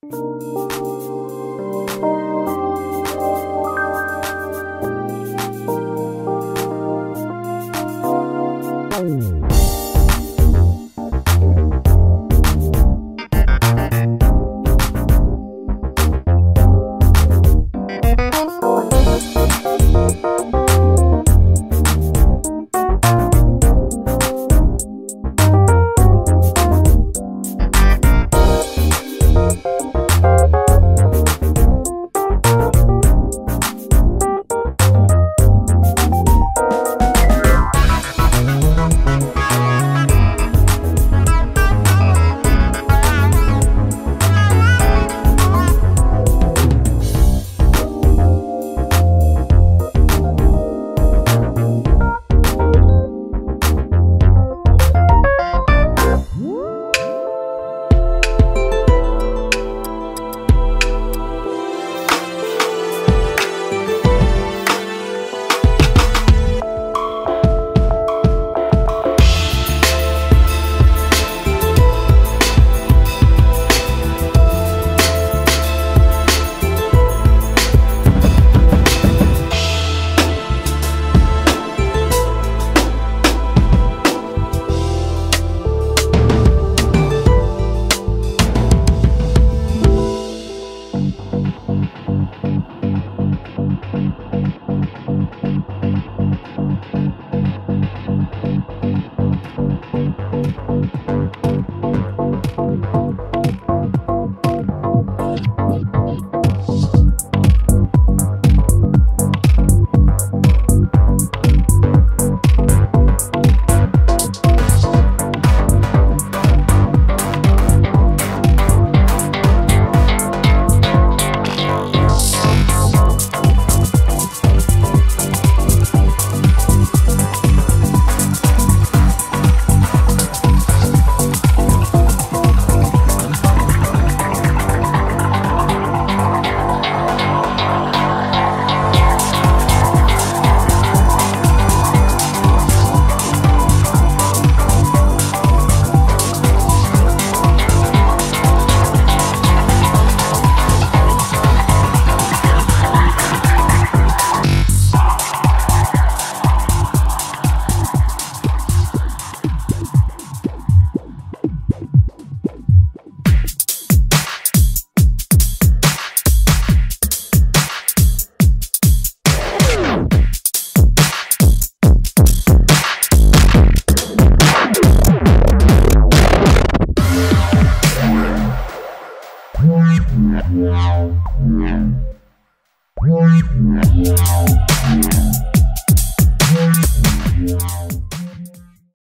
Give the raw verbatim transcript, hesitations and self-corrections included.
Wow, wow, wow, wow, wow.